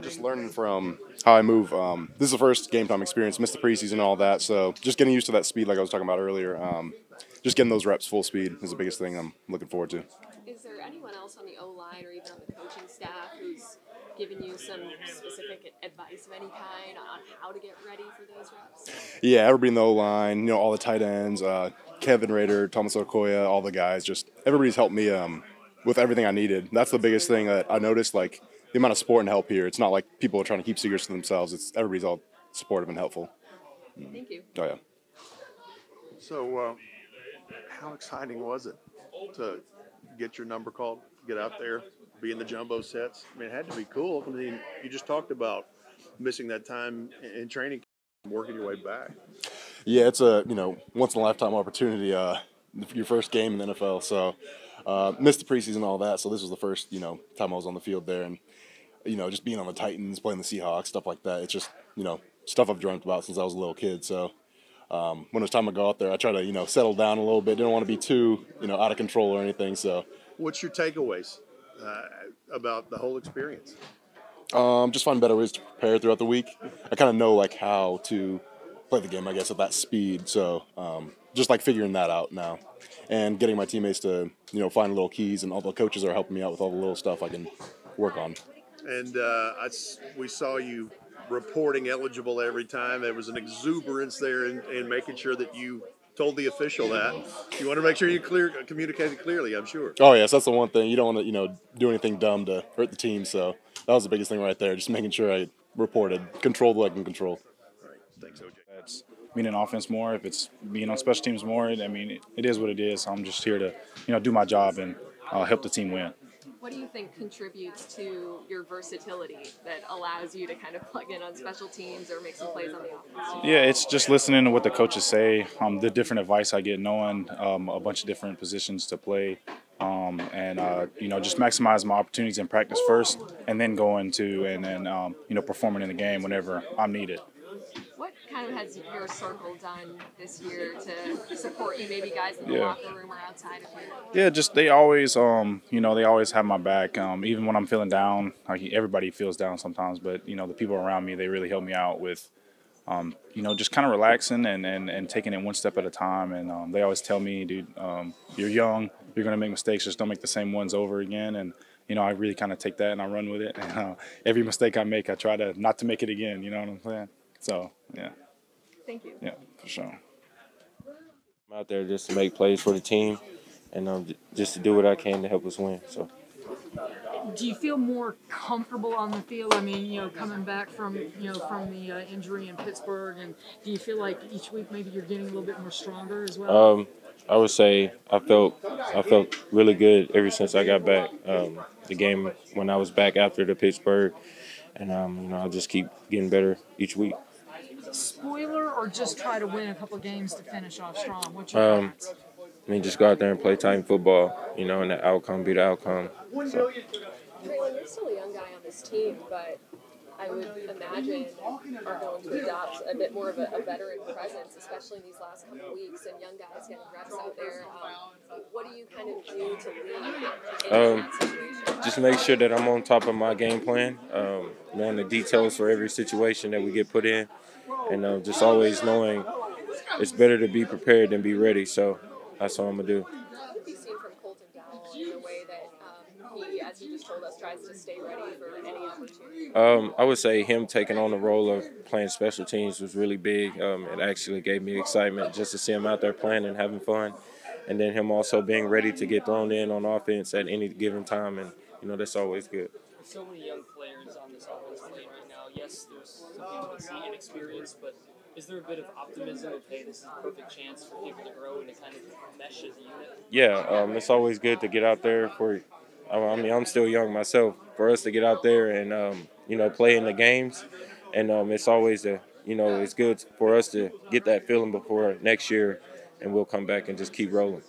Just learning from how I move. This is the first game time experience. Missed the preseason and all that, so just getting used to that speed like I was talking about earlier. Just getting those reps full speed is the biggest thing I'm looking forward to. Is there anyone else on the O-line or even on the coaching staff who's given you some specific advice of any kind on how to get ready for those reps? Yeah, everybody in the O-line, you know, all the tight ends, Kevin Rader, Thomas Okoya, all the guys, just everybody's helped me with everything I needed. That's the biggest thing that I noticed, like the amount of support and help here. It's not like people are trying to keep secrets to themselves. It's everybody's all supportive and helpful. Thank you. Oh, yeah. So how exciting was it to get your number called, get out there, be in the jumbo sets? I mean, it had to be cool. I mean, you just talked about missing that time in training camp, working your way back. Yeah, it's a, you know, once-in-a-lifetime opportunity, your first game in the NFL. So missed the preseason and all that. So this was the first, you know, time I was on the field there. And, you know, just being on the Titans, playing the Seahawks, stuff like that. It's just, you know, stuff I've dreamt about since I was a little kid. So when it was time to go out there, I tried to, you know, settle down a little bit. Didn't want to be too, you know, out of control or anything. So what's your takeaways about the whole experience? Just find better ways to prepare throughout the week. I kind of know, like, how to play the game, I guess, at that speed. So just, like, figuring that out now and getting my teammates to, you know, find little keys. And all the coaches are helping me out with all the little stuff I can work on. And we saw you reporting eligible every time. There was an exuberance there in making sure that you told the official that. You want to make sure you communicated clearly, I'm sure. Oh, yes, that's the one thing. You don't want to, you know, do anything dumb to hurt the team. So that was the biggest thing right there, just making sure I reported, controlled what I can control. All right. Thanks, OJ. That's being in offense more, if it's being on special teams more, I mean, it is what it is. I'm just here to, you know, do my job and help the team win. What do you think contributes to your versatility that allows you to kind of plug in on special teams or make some plays on the offense? Yeah, it's just listening to what the coaches say, the different advice I get, knowing a bunch of different positions to play, and you know, just maximize my opportunities in practice first, and then go into and you know, performing in the game whenever I'm needed. What kind of has your circle done this year to support you, maybe guys in the locker room or outside of you? Yeah, just they always, you know, they always have my back. Even when I'm feeling down, like everybody feels down sometimes, but, you know, the people around me, they really help me out with, you know, just kind of relaxing and taking it one step at a time. And they always tell me, dude, you're young, you're going to make mistakes, just don't make the same ones over again. And, you know, I really kind of take that and I run with it. And every mistake I make, I try to not to make it again, you know what I'm saying? So, yeah. Thank you. Yeah, for sure. I'm out there just to make plays for the team and just to do what I can to help us win. So. Do you feel more comfortable on the field? I mean, you know, coming back from, you know, from the injury in Pittsburgh, and do you feel like each week maybe you're getting a little bit more stronger as well? I would say I felt really good ever since I got back. The game when I was back after the Pittsburgh, and you know, I just keep getting better each week. Spoiler or just try to win a couple of games to finish off strong? What's your thoughts? I mean, just go out there and play Titan football, you know, and the outcome be the outcome. So. Treylon, you're still a young guy on this team, but I would imagine are going to adopt a bit more of a veteran presence, especially in these last couple of weeks, and young guys getting reps out there. What do you kind of do to lead in that situation? Just make sure that I'm on top of my game plan, knowing the details for every situation that we get put in, and just always knowing it's better to be prepared than be ready. So that's all I'm going to do. What have you seen from Colton Dowell in the way that he, as you just told us, tries to stay ready for any opportunity? I would say him taking on the role of playing special teams was really big. It actually gave me excitement just to see him out there playing and having fun. And then him also being ready to get thrown in on offense at any given time. And, you know, that's always good. There's so many young players on this offensive team right now. Yes, there's some people that see inexperience, but is there a bit of optimism of, hey, this is a perfect chance for people to grow and to kind of mesh as a unit? Yeah, it's always good to get out there for – I mean, I'm still young myself. For us to get out there and, you know, play in the games, and it's always, you know, it's good for us to get that feeling before next year, and we'll come back and just keep rolling.